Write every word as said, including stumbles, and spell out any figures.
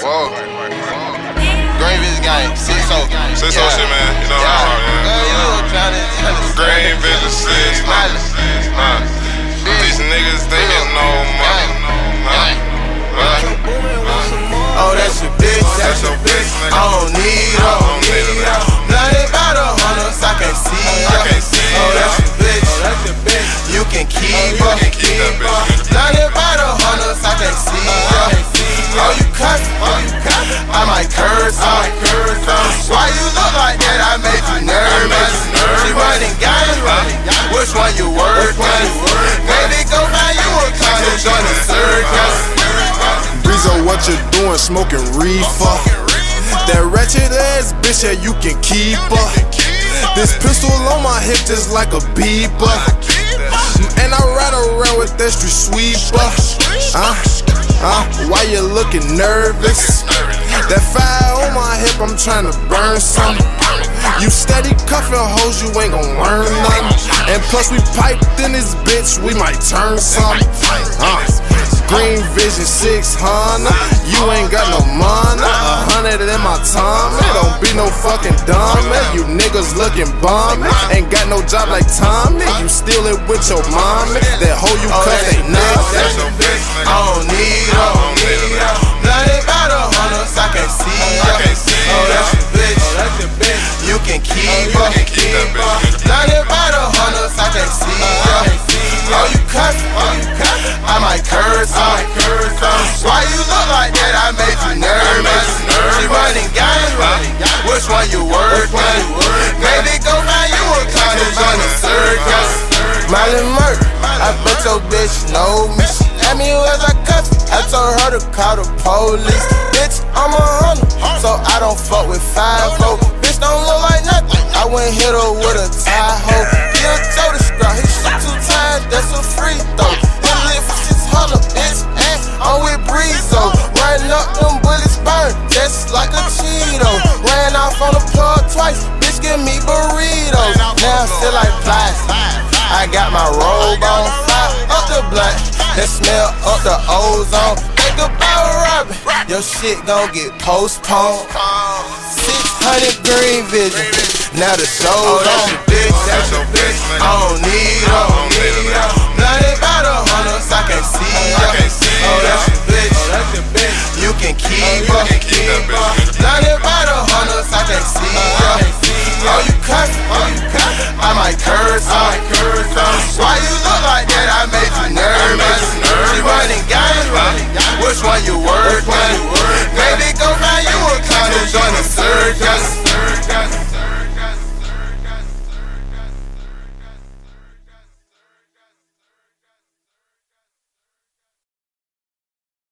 Whoa. Greenville's gang, six oh. six oh shit, man. You know how hard it is. Greenville is six oh. These niggas, they get no money. Oh, that's your bitch. That's your bitch. I don't need her. Nothing about a hundred, I can't see her. Oh, that's your bitch. You can keep her. Nothing about a hundred, I can't see her. Oh, you cuss? I might curse her. Why you look like that? I made you nervous. She running guys. Which one you worth? Baby, go find you a car and join the circus. Breezo, what you doing? Smoking reefer. That ratchet ass bitch, yeah, you can keep her. This pistol on my hip just like a beeper. And I ride around with that street sweeper. Huh? Huh? Why you looking nervous? That fire on my hip, I'm trying to burn some. You steady cuffing hoes, you ain't gon' learn nothing. And plus we piped in this bitch, we might turn some. Huh? Green Vision six hundred, you ain't got no money. A hundred in my time, man. Don't be no fucking dumb, man. You niggas looking bum, man. Ain't got no job like Tom, man. You steal it with your mom, man. That hoe you cut, they nuts. I don't need her. Nothing about a hundred, I can't see her. Oh, that's your bitch. You can keep her. Nothing about a hundred, I can't see her. Oh, you cut. I might curse her. Why you look like that? I made you nervous. She running games. Which one you worth? Baby, go find you a cottage on the circus. Miley Murk, I bet your bitch know me. She at me as I cut. I told her to call the police. Bitch, I'm a hundred, so I don't fuck with five folk. Bitch, don't look like nothing. I went hit her with a tie hoe. He a toe to scrub. He shot two times. That's a free throw. Now I feel like plastic. I got my robe on, fly up the blunt, that smell up the ozone. Think about robbing, your shit gon' get postponed. six hundred Green Vision, now the show's on. I don't need her. Nothing about a hundred, I can't see her. Oh, that's your bitch. You can keep her.